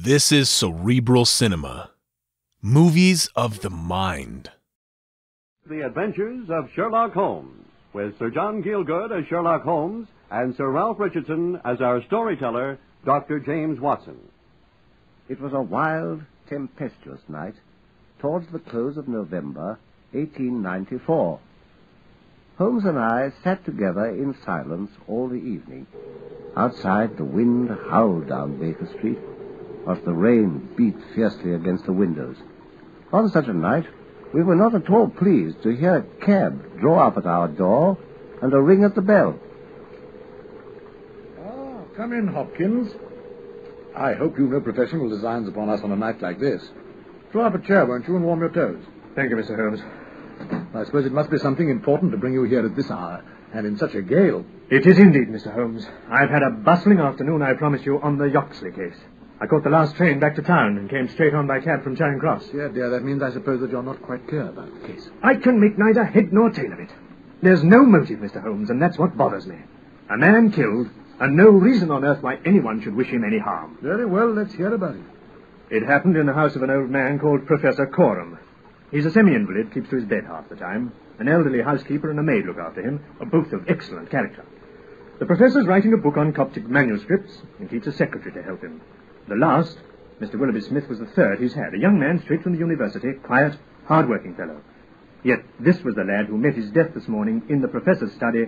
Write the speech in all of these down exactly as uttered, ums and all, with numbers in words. This is Cerebral Cinema, movies of the mind. The Adventures of Sherlock Holmes, with Sir John Gielgud as Sherlock Holmes and Sir Ralph Richardson as our storyteller, Doctor James Watson. It was a wild, tempestuous night, towards the close of November, eighteen ninety-four. Holmes and I sat together in silence all the evening. Outside, the wind howled down Baker Street, whilst the rain beat fiercely against the windows. On such a night, we were not at all pleased to hear a cab draw up at our door and a ring at the bell. Ah, come in, Hopkins. I hope you've no professional designs upon us on a night like this. Draw up a chair, won't you, and warm your toes. Thank you, Mister Holmes. I suppose it must be something important to bring you here at this hour, and in such a gale. It is indeed, Mister Holmes. I've had a bustling afternoon, I promise you, on the Yoxley case. I caught the last train back to town and came straight on by cab from Charing Cross. Dear, dear, that means I suppose that you're not quite clear about the case. I can make neither head nor tail of it. There's no motive, Mister Holmes, and that's what bothers me. A man killed, and no reason on earth why anyone should wish him any harm. Very well, let's hear about it. It happened in the house of an old man called Professor Coram. He's a semi-invalid, keeps to his bed half the time. An elderly housekeeper and a maid look after him, both of excellent character. The professor's writing a book on Coptic manuscripts and keeps a secretary to help him. The last, Mister Willoughby-Smith, was the third he's had, a young man straight from the university, quiet, hard-working fellow. Yet this was the lad who met his death this morning in the professor's study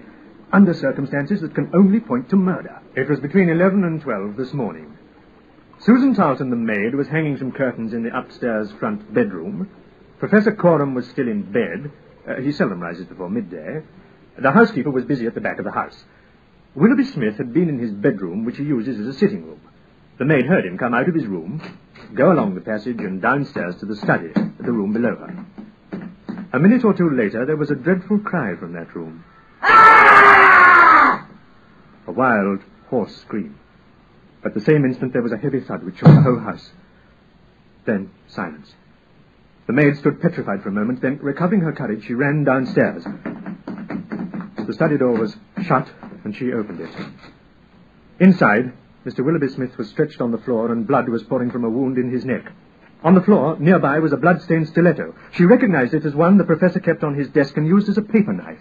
under circumstances that can only point to murder. It was between eleven and twelve this morning. Susan Tarleton, the maid, was hanging some curtains in the upstairs front bedroom. Professor Coram was still in bed. Uh, he seldom rises before midday. The housekeeper was busy at the back of the house. Willoughby-Smith had been in his bedroom, which he uses as a sitting room. The maid heard him come out of his room, go along the passage and downstairs to the study, the room below her. A minute or two later, there was a dreadful cry from that room. Ah! A wild, hoarse scream. At the same instant, there was a heavy thud which shook the whole house. Then silence. The maid stood petrified for a moment, then, recovering her courage, she ran downstairs. The study door was shut, and she opened it. Inside, Mister Willoughby-Smith was stretched on the floor and blood was pouring from a wound in his neck. On the floor, nearby, was a blood-stained stiletto. She recognized it as one the professor kept on his desk and used as a paper knife.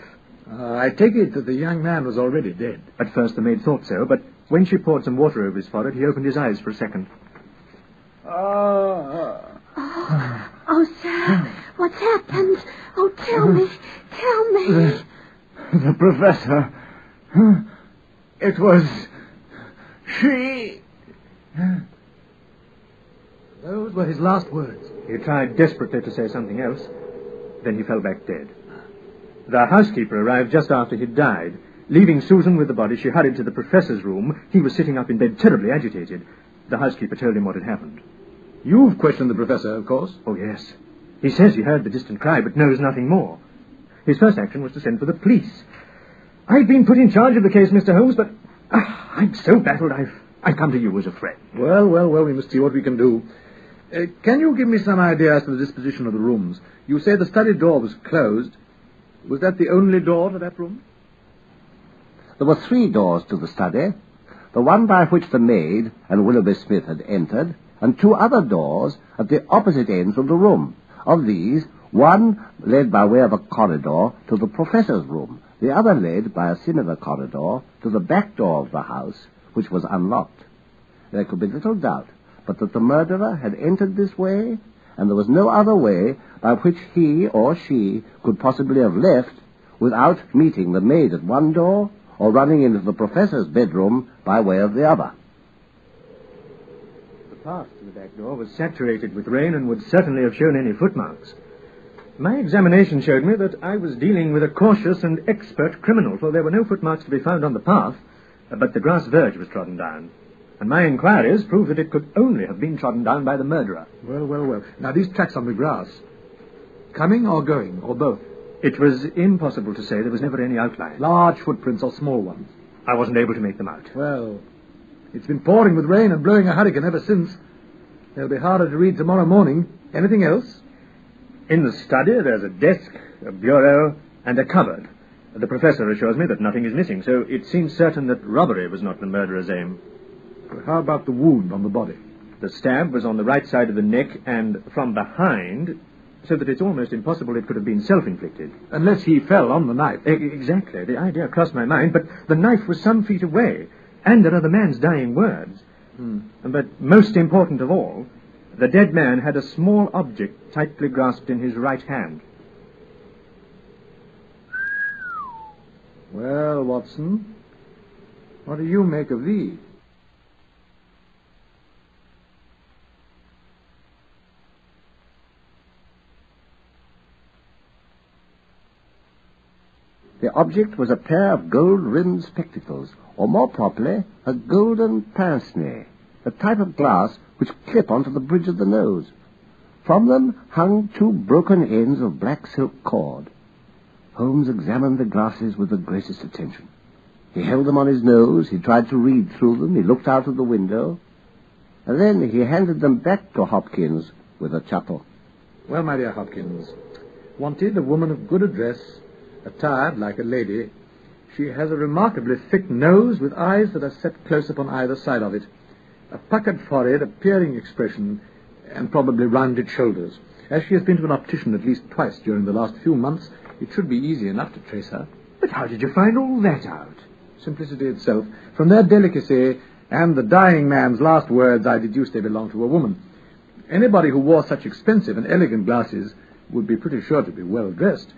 Uh, I take it that the young man was already dead. At first the maid thought so, but when she poured some water over his forehead, he opened his eyes for a second. Uh, uh. Oh, oh, sir, what's happened? Oh, tell me, tell me. The, the professor, it was... She... Those were his last words. He tried desperately to say something else. Then he fell back dead. The housekeeper arrived just after he died. Leaving Susan with the body, she hurried to the professor's room. He was sitting up in bed, terribly agitated. The housekeeper told him what had happened. You've questioned the professor, of course. Oh, yes. He says he heard the distant cry, but knows nothing more. His first action was to send for the police. I've been put in charge of the case, Mister Holmes, but... Ah, I'm so baffled, I've, I've come to you as a friend. Well, well, well, we must see what we can do. Uh, can you give me some idea as to the disposition of the rooms? You say the study door was closed. Was that the only door to that room? There were three doors to the study. The one by which the maid and Willoughby-Smith had entered, and two other doors at the opposite ends of the room. Of these, one led by way of a corridor to the professor's room, the other led by a similar corridor to the back door of the house, which was unlocked. There could be little doubt but that the murderer had entered this way, and there was no other way by which he or she could possibly have left without meeting the maid at one door or running into the professor's bedroom by way of the other. The path to the back door was saturated with rain and would certainly have shown any footmarks. My examination showed me that I was dealing with a cautious and expert criminal, for there were no footmarks to be found on the path, but the grass verge was trodden down, and my inquiries proved that it could only have been trodden down by the murderer. Well, well, well. Now, these tracks on the grass, coming or going, or both? It was impossible to say. There was never any outline. Large footprints or small ones? I wasn't able to make them out. Well, it's been pouring with rain and blowing a hurricane ever since. They'll be harder to read tomorrow morning. Anything else? In the study, there's a desk, a bureau, and a cupboard. The professor assures me that nothing is missing, so it seems certain that robbery was not the murderer's aim. But how about the wound on the body? The stab was on the right side of the neck and from behind, so that it's almost impossible it could have been self-inflicted. Unless he fell on the knife. E- exactly. The idea crossed my mind, but the knife was some feet away, and another man's dying words. Hmm. But most important of all, the dead man had a small object tightly grasped in his right hand. Well, Watson, what do you make of these? The object was a pair of gold-rimmed spectacles, or more properly, a golden pince-nez, a type of glass which clip onto the bridge of the nose. From them hung two broken ends of black silk cord. Holmes examined the glasses with the greatest attention. He held them on his nose, he tried to read through them, he looked out of the window, and then he handed them back to Hopkins with a chuckle. Well, my dear Hopkins, wanted a woman of good address, attired like a lady. She has a remarkably thick nose with eyes that are set close upon either side of it, a puckered forehead, a peering expression, and probably rounded shoulders. As she has been to an optician at least twice during the last few months, it should be easy enough to trace her. But how did you find all that out? Simplicity itself. From their delicacy and the dying man's last words, I deduced they belonged to a woman. Anybody who wore such expensive and elegant glasses would be pretty sure to be well dressed.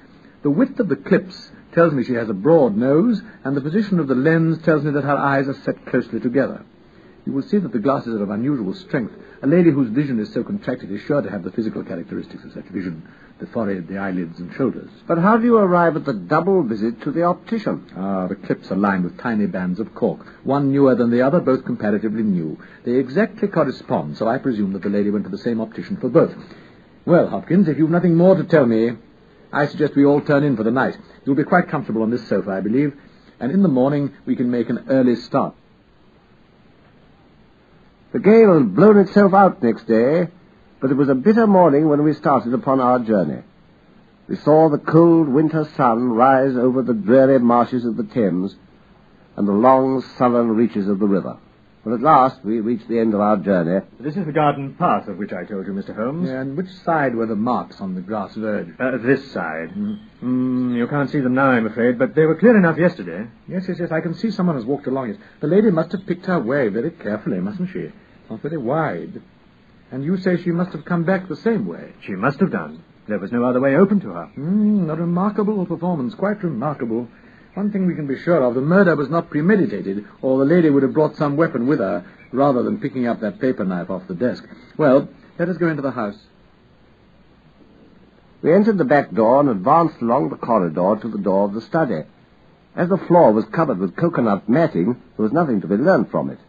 The width of the clips tells me she has a broad nose, and the position of the lens tells me that her eyes are set closely together. You will see that the glasses are of unusual strength. A lady whose vision is so contracted is sure to have the physical characteristics of such vision, the forehead, the eyelids, and shoulders. But how do you arrive at the double visit to the optician? Ah, the clips are lined with tiny bands of cork, one newer than the other, both comparatively new. They exactly correspond, so I presume that the lady went to the same optician for both. Well, Hopkins, if you've nothing more to tell me, I suggest we all turn in for the night. You'll be quite comfortable on this sofa, I believe, and in the morning we can make an early start. The gale had blown itself out next day, but it was a bitter morning when we started upon our journey. We saw the cold winter sun rise over the dreary marshes of the Thames and the long sullen reaches of the river. Well, at last we reached the end of our journey. This is the garden path of which I told you, Mister Holmes. Yeah, and which side were the marks on the grass verge? Uh, this side. Mm. Mm, you can't see them now, I'm afraid, but they were clear enough yesterday. Yes, yes, yes, I can see someone has walked along it. The lady must have picked her way very carefully, mustn't she? Not very wide. And you say she must have come back the same way? She must have done. There was no other way open to her. Mm, a remarkable performance, quite remarkable. One thing we can be sure of, the murder was not premeditated, or the lady would have brought some weapon with her, rather than picking up that paper knife off the desk. Well, let us go into the house. We entered the back door and advanced along the corridor to the door of the study. As the floor was covered with coconut matting, there was nothing to be learned from it.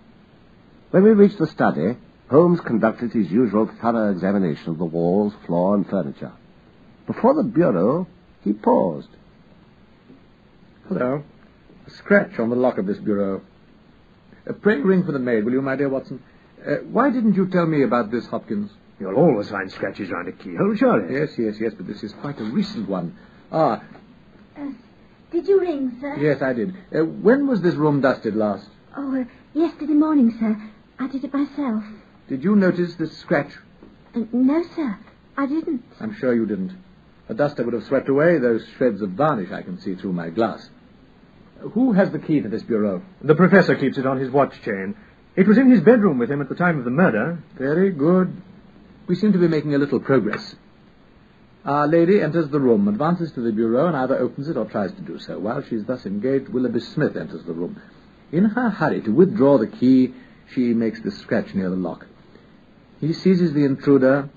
When we reached the study, Holmes conducted his usual thorough examination of the walls, floor, and furniture. Before the bureau, he paused. Hello. A scratch on the lock of this bureau. Uh, pray ring for the maid, will you, my dear Watson? Uh, why didn't you tell me about this, Hopkins? You'll always find scratches round a keyhole, surely. Yes, yes, yes, but this is quite a recent one. Ah. Uh, did you ring, sir? Yes, I did. Uh, when was this room dusted last? Oh, uh, yesterday morning, sir. I did it myself. Did you notice this scratch? Uh, no, sir. I didn't. I'm sure you didn't. A duster would have swept away those shreds of varnish I can see through my glass. Who has the key to this bureau? The professor keeps it on his watch chain. It was in his bedroom with him at the time of the murder. Very good. We seem to be making a little progress. Our lady enters the room, advances to the bureau, and either opens it or tries to do so. While she's thus engaged, Willoughby-Smith enters the room. In her hurry to withdraw the key, she makes the scratch near the lock. He seizes the intruder,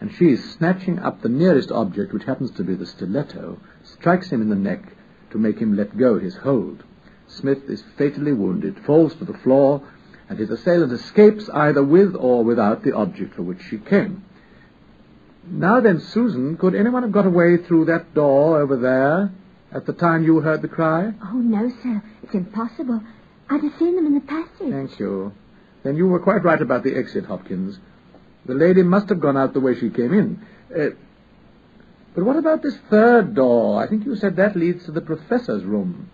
and she, snatching up the nearest object, which happens to be the stiletto, strikes him in the neck to make him let go his hold. Smith is fatally wounded, falls to the floor, and his assailant escapes either with or without the object for which she came. Now then, Susan, could anyone have got away through that door over there at the time you heard the cry? Oh, no, sir. It's impossible. I'd have seen them in the passage. Thank you. Then you were quite right about the exit, Hopkins. The lady must have gone out the way she came in. Uh, But what about this third door? I think you said that leads to the professor's room.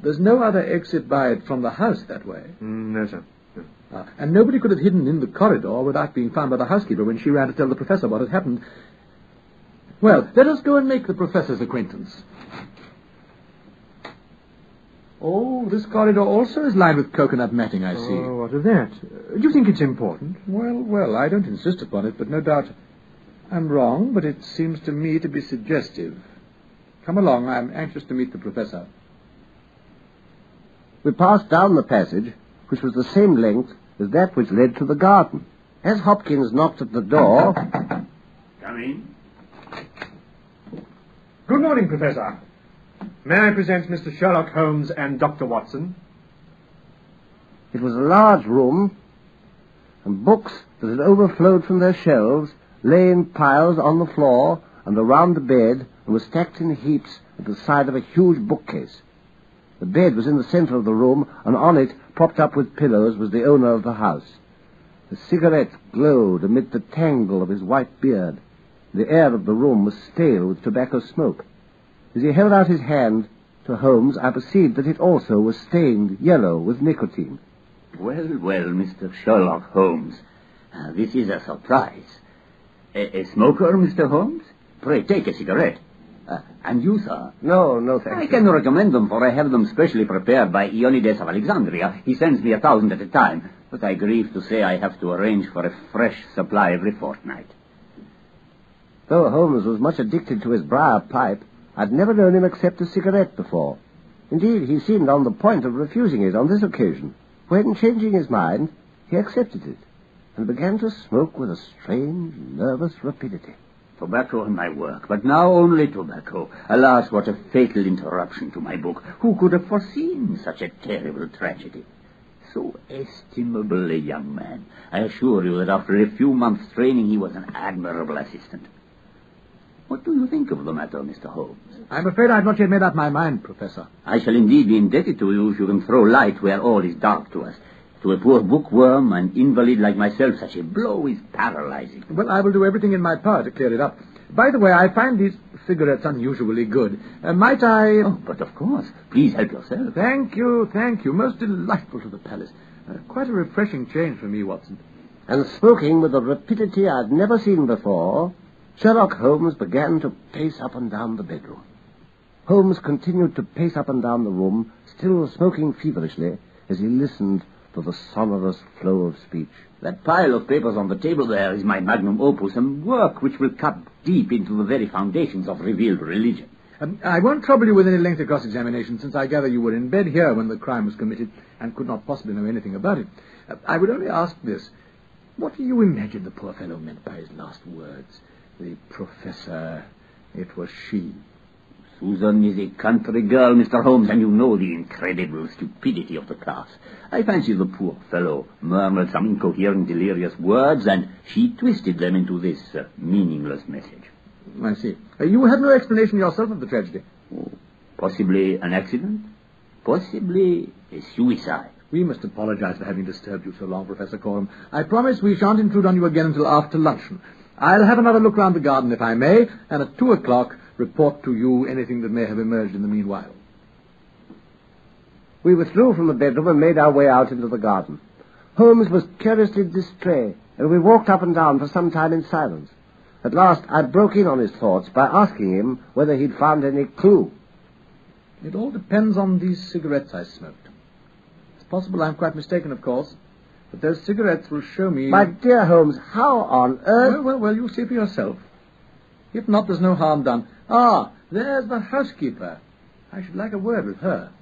There's no other exit by it from the house that way. Mm, no, sir. No. Uh, and nobody could have hidden in the corridor without being found by the housekeeper when she ran to tell the professor what had happened. Well, let us go and make the professor's acquaintance. Oh, this corridor also is lined with coconut matting, I see. Oh, what of that? Uh, do you think it's important? Well, well, I don't insist upon it, but no doubt I'm wrong, but it seems to me to be suggestive. Come along, I'm anxious to meet the professor. We passed down the passage, which was the same length as that which led to the garden. As Hopkins knocked at the door... Come in. Good morning, Professor. May I present Mister Sherlock Holmes and Doctor Watson? It was a large room, and books that had overflowed from their shelves lay in piles on the floor and around the bed and were stacked in heaps at the side of a huge bookcase. The bed was in the centre of the room, and on it, propped up with pillows, was the owner of the house. A cigarette glowed amid the tangle of his white beard. The air of the room was stale with tobacco smoke. As he held out his hand to Holmes, I perceived that it also was stained yellow with nicotine. Well, well, Mister Sherlock Holmes, uh, this is a surprise. A, a smoker, Mister Holmes? Pray, take a cigarette. Uh, and you, sir? No, no, thank I you. I can recommend them, for I have them specially prepared by Ionides of Alexandria. He sends me a thousand at a time, but I grieve to say I have to arrange for a fresh supply every fortnight. Though Holmes was much addicted to his briar pipe, I'd never known him accept a cigarette before. Indeed, he seemed on the point of refusing it on this occasion, when, changing his mind, he accepted it, and began to smoke with a strange, nervous rapidity. Tobacco and my work, but now only tobacco. Alas, what a fatal interruption to my book. Who could have foreseen such a terrible tragedy? So estimable a young man. I assure you that after a few months' training, he was an admirable assistant. What do you think of the matter, Mister Holmes? I'm afraid I've not yet made up my mind, Professor. I shall indeed be indebted to you if you can throw light where all is dark to us. To a poor bookworm, an invalid like myself, such a blow is paralyzing. Well, I will do everything in my power to clear it up. By the way, I find these cigarettes unusually good. Uh, might I... Oh, but of course. Please help yourself. Thank you, thank you. Most delightful to the palace. Uh, quite a refreshing change for me, Watson. And smoking with a rapidity I'd never seen before, Sherlock Holmes began to pace up and down the bedroom. Holmes continued to pace up and down the room, still smoking feverishly, as he listened for the sonorous flow of speech. That pile of papers on the table there is my magnum opus, and work which will cut deep into the very foundations of revealed religion. Um, I won't trouble you with any lengthy cross-examination, since I gather you were in bed here when the crime was committed and could not possibly know anything about it. Uh, I would only ask this. What do you imagine the poor fellow meant by his last words? The professor, it was she. Susan is a country girl, Mister Holmes, and you know the incredible stupidity of the class. I fancy the poor fellow murmured some incoherent, delirious words, and she twisted them into this uh, meaningless message. I see. Uh, you had no explanation yourself of the tragedy? Oh, possibly an accident? Possibly a suicide. We must apologize for having disturbed you so long, Professor Coram. I promise we shan't intrude on you again until after luncheon. I'll have another look round the garden, if I may, and at two o'clock report to you anything that may have emerged in the meanwhile. We withdrew from the bedroom and made our way out into the garden. Holmes was curiously distrait, and we walked up and down for some time in silence. At last, I broke in on his thoughts by asking him whether he'd found any clue. It all depends on these cigarettes I smoked. It's possible I'm quite mistaken, of course. But those cigarettes will show me... My dear Holmes, how on earth... Well, well, well, you see for yourself. If not, there's no harm done. Ah, there's the housekeeper. I should like a word with her.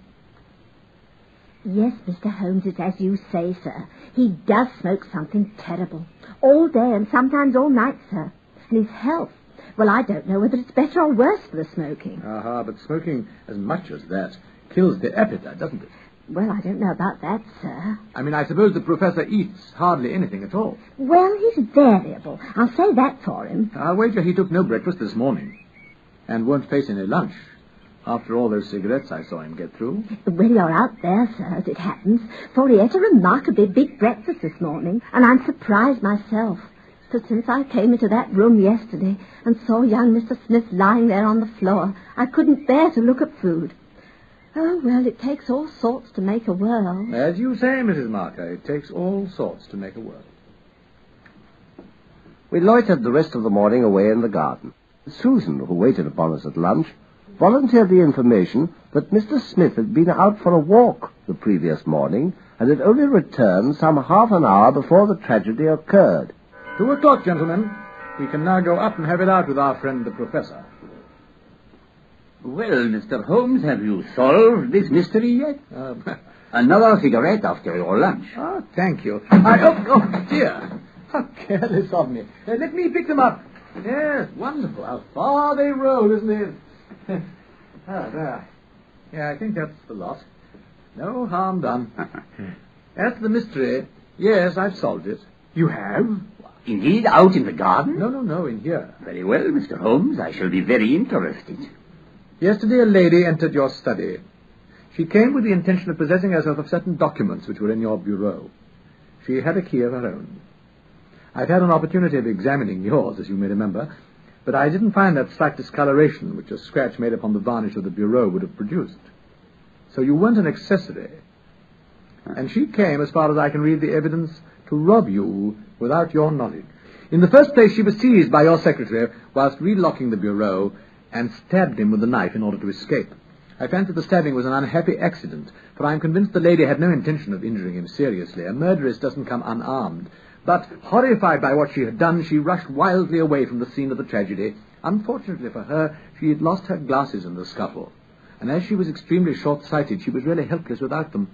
Yes, Mister Holmes, it's as you say, sir. He does smoke something terrible. All day and sometimes all night, sir. And his health. Well, I don't know whether it's better or worse for the smoking. Aha, but smoking as much as that kills the appetite, doesn't it? Well, I don't know about that, sir. I mean, I suppose the professor eats hardly anything at all. Well, he's variable. I'll say that for him. I'll wager he took no breakfast this morning and won't face any lunch after all those cigarettes I saw him get through. Well, you're out there, sir, as it happens, for he ate a remarkably big breakfast this morning, and I'm surprised myself. So since I came into that room yesterday and saw young Mister Smith lying there on the floor, I couldn't bear to look at food. Oh, well, it takes all sorts to make a world. As you say, Missus Marker, it takes all sorts to make a world. We loitered the rest of the morning away in the garden. Susan, who waited upon us at lunch, volunteered the information that Mister Smith had been out for a walk the previous morning and had only returned some half an hour before the tragedy occurred. Two o'clock, gentlemen. We can now go up and have it out with our friend the Professor. Well, Mister Holmes, have you solved this mystery yet? Uh, Another cigarette after your lunch. Oh, thank you. I, oh, oh, dear. How careless of me. Uh, let me pick them up. Yes, wonderful. How far they roll, isn't it? Ah, there. Yeah, I think that's the lot. No harm done. That's the mystery. Yes, I've solved it. You have? Indeed, out in the garden? No, no, no, in here. Very well, Mister Holmes. I shall be very interested. Yesterday a lady entered your study. She came with the intention of possessing herself of certain documents which were in your bureau. She had a key of her own. I've had an opportunity of examining yours, as you may remember, but I didn't find that slight discoloration which a scratch made upon the varnish of the bureau would have produced. So you weren't an accessory. And she came, as far as I can read the evidence, to rob you without your knowledge. In the first place, she was seized by your secretary whilst relocking the bureau, and stabbed him with a knife in order to escape. I fancy the stabbing was an unhappy accident, for I am convinced the lady had no intention of injuring him seriously. A murderess doesn't come unarmed. But, horrified by what she had done, she rushed wildly away from the scene of the tragedy. Unfortunately for her, she had lost her glasses in the scuffle, and as she was extremely short-sighted, she was really helpless without them.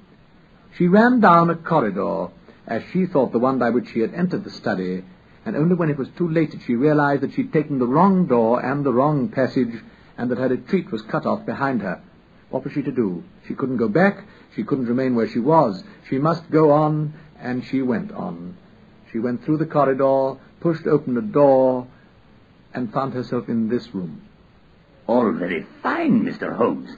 She ran down a corridor, as she thought the one by which she had entered the study, and only when it was too late did she realize that she'd taken the wrong door and the wrong passage, and that her retreat was cut off behind her. What was she to do? She couldn't go back. She couldn't remain where she was. She must go on, and she went on. She went through the corridor, pushed open a door, and found herself in this room. All very fine, Mister Holmes.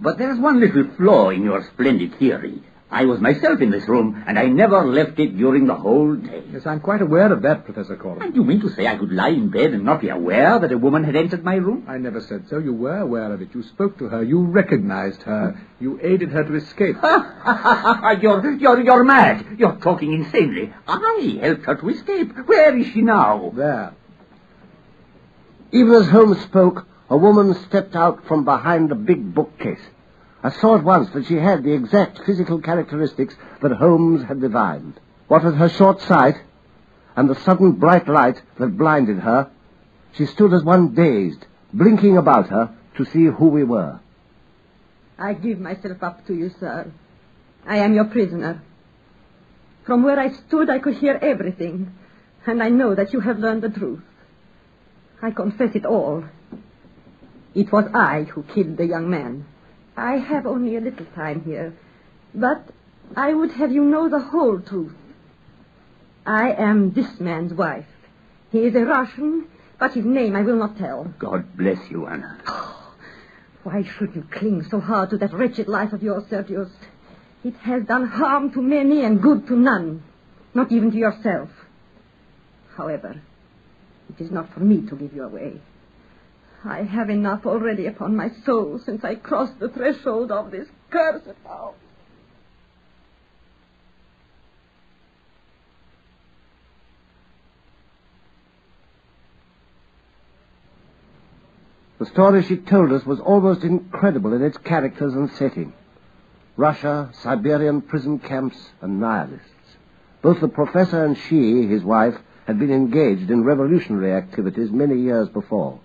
But there's one little flaw in your splendid theory. I was myself in this room, and I never left it during the whole day. Yes, I'm quite aware of that, Professor Coram. And you mean to say I could lie in bed and not be aware that a woman had entered my room? I never said so. You were aware of it. You spoke to her. You recognized her. You aided her to escape. you're, you're, you're mad. You're talking insanely. I helped her to escape. Where is she now? There. Even as Holmes spoke, a woman stepped out from behind the big bookcase. I saw at once that she had the exact physical characteristics that Holmes had divined. What with her short sight and the sudden bright light that blinded her, she stood as one dazed, blinking about her to see who we were. I give myself up to you, sir. I am your prisoner. From where I stood, I could hear everything, and I know that you have learned the truth. I confess it all. It was I who killed the young man. I have only a little time here, but I would have you know the whole truth. I am this man's wife. He is a Russian, but his name I will not tell. God bless you, Anna. Oh, why should you cling so hard to that wretched life of yours, Sergius? It has done harm to many and good to none, not even to yourself. However, it is not for me to give you away. I have enough already upon my soul since I crossed the threshold of this cursed house. The story she told us was almost incredible in its characters and setting. Russia, Siberian prison camps, and nihilists. Both the professor and she, his wife, had been engaged in revolutionary activities many years before.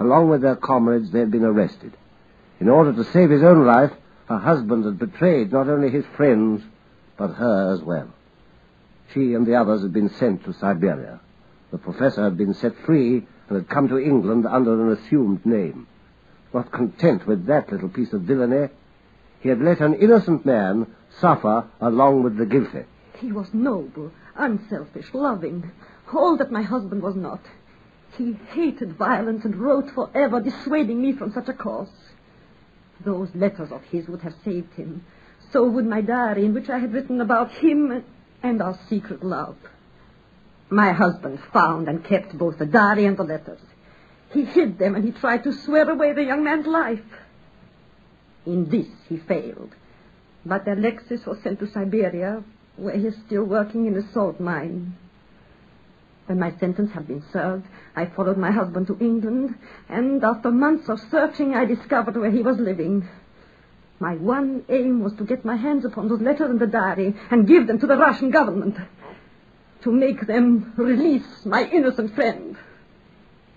Along with their comrades, they had been arrested. In order to save his own life, her husband had betrayed not only his friends, but her as well. She and the others had been sent to Siberia. The professor had been set free and had come to England under an assumed name. Not content with that little piece of villainy, he had let an innocent man suffer along with the guilty. He was noble, unselfish, loving, all that my husband was not. He hated violence and wrote forever, dissuading me from such a course. Those letters of his would have saved him. So would my diary, in which I had written about him and our secret love. My husband found and kept both the diary and the letters. He hid them, and he tried to swear away the young man's life. In this he failed. But Alexis was sent to Siberia, where he is still working in a salt mine. When my sentence had been served, I followed my husband to England, and after months of searching, I discovered where he was living. My one aim was to get my hands upon those letters and the diary and give them to the Russian government, to make them release my innocent friend.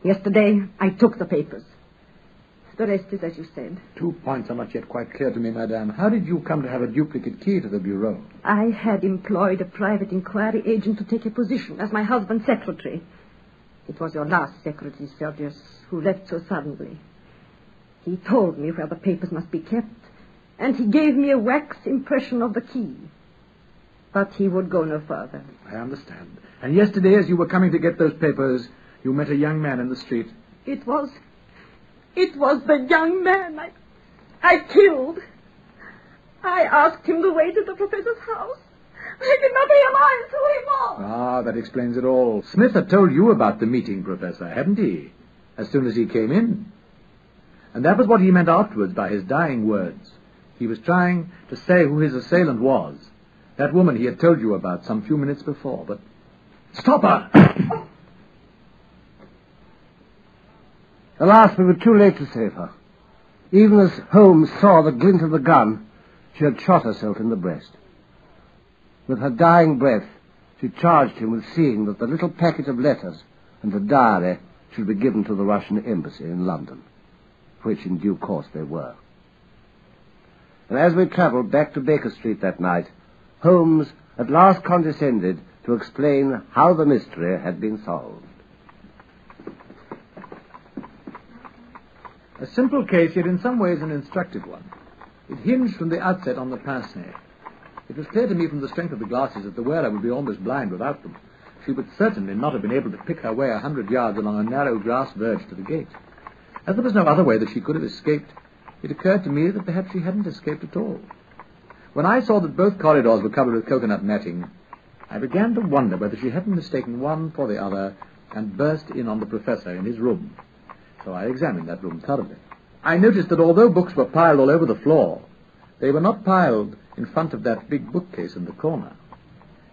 Yesterday, I took the papers. The rest is as you said. Two points are not yet quite clear to me, madame. How did you come to have a duplicate key to the bureau? I had employed a private inquiry agent to take a position as my husband's secretary. It was your last secretary, Sergius, who left so suddenly. He told me where the papers must be kept, and he gave me a wax impression of the key. But he would go no further. I understand. And yesterday, as you were coming to get those papers, you met a young man in the street. It was... It was the young man I, I killed. I asked him the way to the professor's house. I did not realize who he was. Ah, that explains it all. Smith had told you about the meeting, Professor, hadn't he? As soon as he came in. And that was what he meant afterwards by his dying words. He was trying to say who his assailant was. That woman he had told you about some few minutes before, but... Stop her! Alas, we were too late to save her. Even as Holmes saw the glint of the gun, she had shot herself in the breast. With her dying breath, she charged him with seeing that the little packet of letters and the diary should be given to the Russian Embassy in London, which in due course they were. And as we travelled back to Baker Street that night, Holmes at last condescended to explain how the mystery had been solved. A simple case, yet in some ways an instructive one. It hinged from the outset on the pince-nez. It was clear to me from the strength of the glasses that the wearer would be almost blind without them. She would certainly not have been able to pick her way a hundred yards along a narrow grass verge to the gate. As there was no other way that she could have escaped, it occurred to me that perhaps she hadn't escaped at all. When I saw that both corridors were covered with coconut matting, I began to wonder whether she hadn't mistaken one for the other and burst in on the professor in his room. So I examined that room thoroughly. I noticed that although books were piled all over the floor, they were not piled in front of that big bookcase in the corner.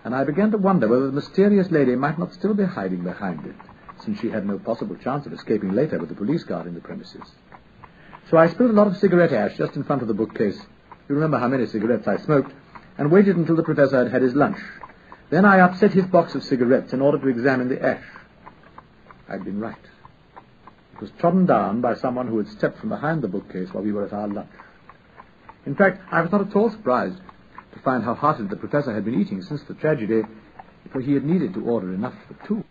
And I began to wonder whether the mysterious lady might not still be hiding behind it, since she had no possible chance of escaping later with the police guard in the premises. So I spilled a lot of cigarette ash just in front of the bookcase. You remember how many cigarettes I smoked, and waited until the professor had had his lunch. Then I upset his box of cigarettes in order to examine the ash. I'd been right. It was trodden down by someone who had stepped from behind the bookcase while we were at our lunch. In fact, I was not at all surprised to find how heartily the professor had been eating since the tragedy, for he had needed to order enough for two.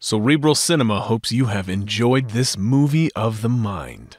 Cerebral Cinema hopes you have enjoyed this movie of the mind.